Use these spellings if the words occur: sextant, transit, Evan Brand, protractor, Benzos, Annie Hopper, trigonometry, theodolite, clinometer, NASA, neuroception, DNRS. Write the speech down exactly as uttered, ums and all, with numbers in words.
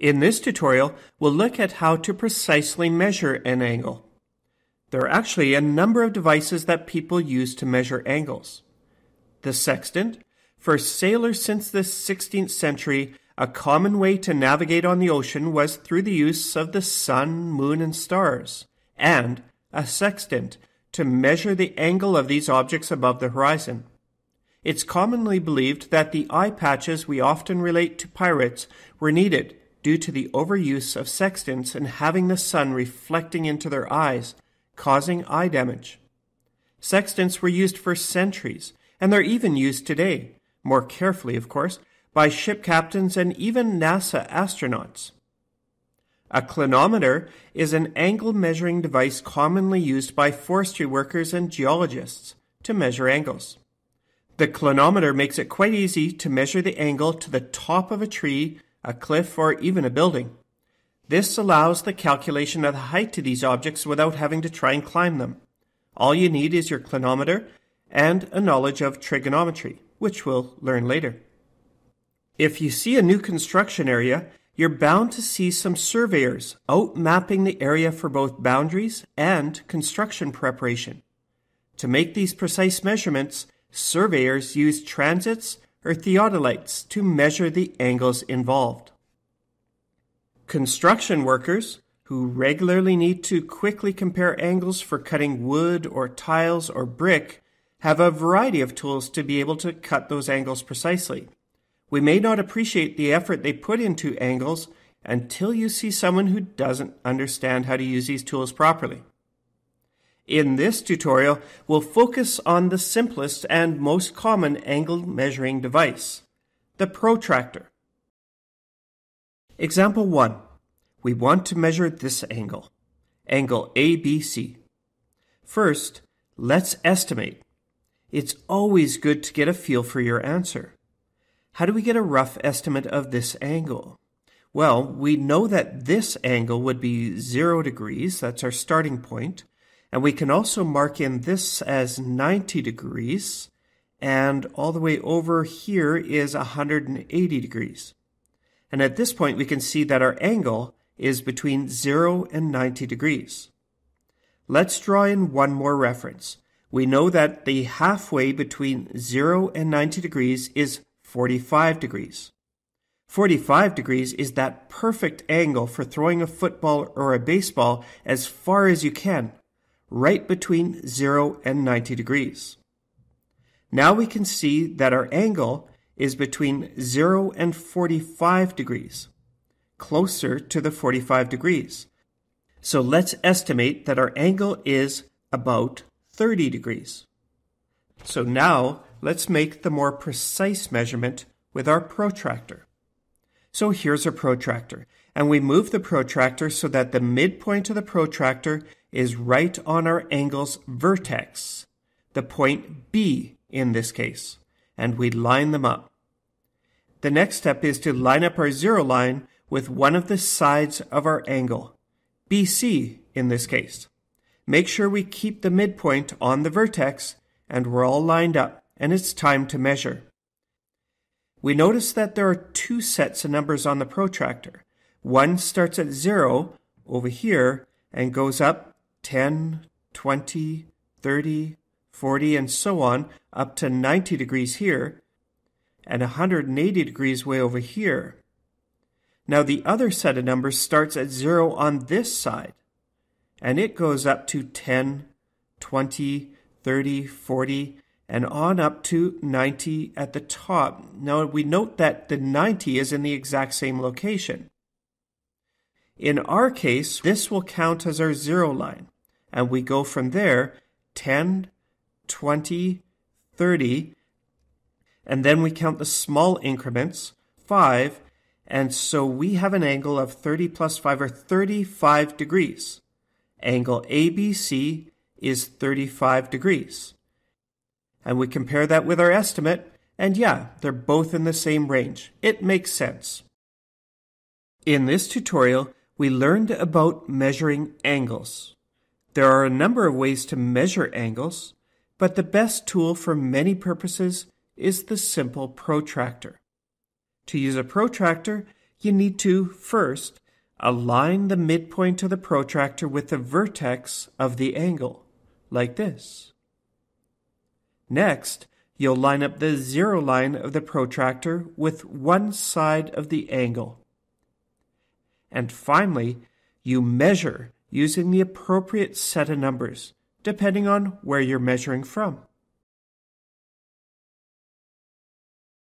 In this tutorial, we'll look at how to precisely measure an angle. There are actually a number of devices that people use to measure angles. The sextant. For sailors since the sixteenth century, a common way to navigate on the ocean was through the use of the sun, moon, and stars, and a sextant to measure the angle of these objects above the horizon. It's commonly believed that the eye patches we often relate to pirates were needed due to the overuse of sextants and having the sun reflecting into their eyes, causing eye damage. Sextants were used for centuries, and they're even used today, more carefully of course, by ship captains and even NASA astronauts. A clinometer is an angle measuring device commonly used by forestry workers and geologists to measure angles. The clinometer makes it quite easy to measure the angle to the top of a tree, a cliff, or even a building. This allows the calculation of the height of these objects without having to try and climb them. All you need is your clinometer and a knowledge of trigonometry, which we'll learn later. If you see a new construction area, you're bound to see some surveyors out mapping the area for both boundaries and construction preparation. To make these precise measurements, surveyors use transits or theodolites to measure the angles involved. Construction workers, who regularly need to quickly compare angles for cutting wood or tiles or brick, have a variety of tools to be able to cut those angles precisely. We may not appreciate the effort they put into angles until you see someone who doesn't understand how to use these tools properly. In this tutorial, we'll focus on the simplest and most common angle measuring device, the protractor. Example one. We want to measure this angle, angle A B C. First, let's estimate. It's always good to get a feel for your answer. How do we get a rough estimate of this angle? Well, we know that this angle would be zero degrees, that's our starting point, and we can also mark in this as ninety degrees, and all the way over here is one hundred eighty degrees. And at this point we can see that our angle is between zero and ninety degrees. Let's draw in one more reference. We know that the halfway between zero and ninety degrees is forty-five degrees. forty-five degrees is that perfect angle for throwing a football or a baseball as far as you can, right between zero and ninety degrees. Now we can see that our angle is between zero and forty-five degrees, closer to the forty-five degrees. So let's estimate that our angle is about thirty degrees. So now let's make the more precise measurement with our protractor. So here's our protractor, and we move the protractor so that the midpoint of the protractor is right on our angle's vertex, the point B in this case, and we line them up. The next step is to line up our zero line with one of the sides of our angle, B C in this case. Make sure we keep the midpoint on the vertex, and we're all lined up, and it's time to measure. We notice that there are two sets of numbers on the protractor. One starts at zero over here and goes up ten, twenty, thirty, forty, and so on, up to ninety degrees here, and one hundred eighty degrees way over here. Now the other set of numbers starts at zero on this side, and it goes up to ten, twenty, thirty, forty, and on up to ninety at the top. Now we note that the ninety is in the exact same location. In our case, this will count as our zero line, and we go from there ten, twenty, thirty, and then we count the small increments, five, and so we have an angle of thirty plus five, or thirty-five degrees. Angle A B C is thirty-five degrees. And we compare that with our estimate, and yeah, they're both in the same range. It makes sense. In this tutorial, we learned about measuring angles. There are a number of ways to measure angles, but the best tool for many purposes is the simple protractor. To use a protractor, you need to, first, align the midpoint of the protractor with the vertex of the angle, like this. Next, you'll line up the zero line of the protractor with one side of the angle. And finally, you measure using the appropriate set of numbers, depending on where you're measuring from.